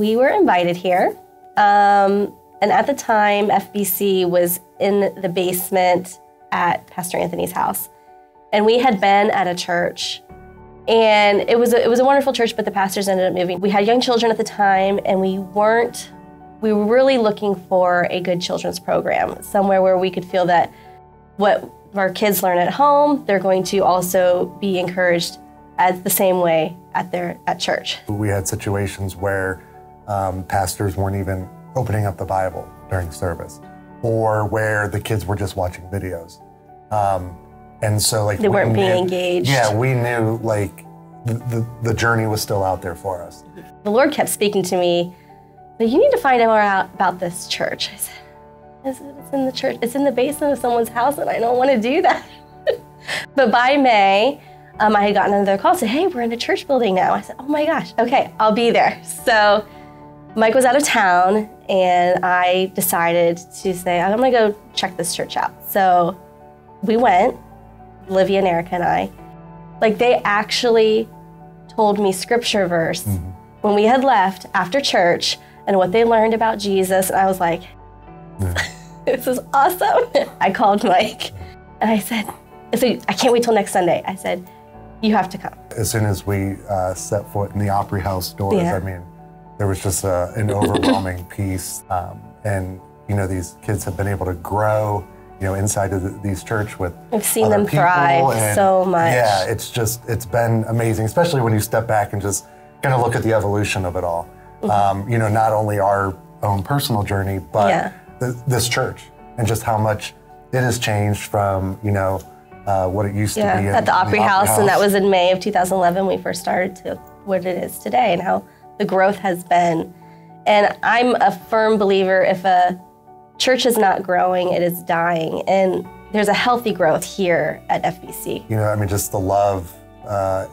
we were invited here. And at the time, FBC was in the basement at Pastor Anthony's house. And we had been at a church. And it was a wonderful church, but the pastors ended up moving. We had young children at the time, and we were really looking for a good children's program, somewhere where we could feel that what our kids learn at home, they're going to also be encouraged as the same way at church. We had situations where pastors weren't even opening up the Bible during service, or where the kids were just watching videos. And so, like, they weren't being engaged. Yeah, we knew, like, the journey was still out there for us. The Lord kept speaking to me, but you need to find more out about this church. I said, it's in the church. It's in the basement of someone's house, and I don't want to do that. But by May, I had gotten another call. Said, hey, we're in a church building now. I said, oh my gosh, okay, I'll be there. So Mike was out of town, and I decided to say, I'm going to go check this church out. So we went. Olivia and Erica and I, like, they actually told me scripture verse when we had left after church and what they learned about Jesus. And I was like, this is awesome. I called Mike and I said, I can't wait till next Sunday. I said, you have to come. As soon as we set foot in the Opry House doors, I mean, there was just an overwhelming peace. And, you know, these kids have been able to grow, you know, inside of these church with I've seen them thrive and, so much. Yeah, it's been amazing, especially when you step back and just kind of look at the evolution of it all. You know, not only our own personal journey, but this church and just how much it has changed from, you know, what it used to be. At the Opry House, and that was in May of 2011 we first started, to what it is today and how the growth has been. And I'm a firm believer, if a church is not growing, it is dying. And there's a healthy growth here at FBC. You know, I mean, just the love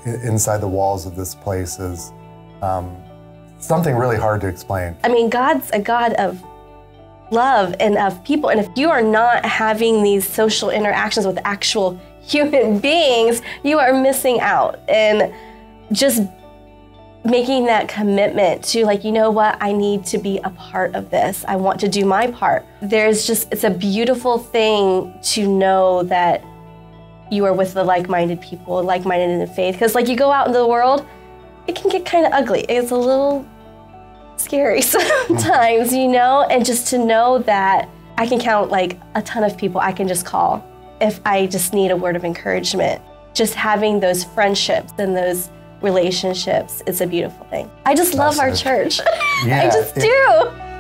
inside the walls of this place is something really hard to explain. I mean, God's a God of love and of people. And if you are not having these social interactions with actual human beings, you are missing out. And just making that commitment to, like, you know what, I need to be a part of this. I want to do my part. It's a beautiful thing to know that you are with the like-minded people, like-minded in the faith. Because, like, you go out into the world, it can get kind of ugly. It's a little scary sometimes, you know? And just to know that I can count, like, a ton of people I can just call if I just need a word of encouragement. Just having those friendships and those relationships, it's a beautiful thing. I just love our church. Yeah, I just do.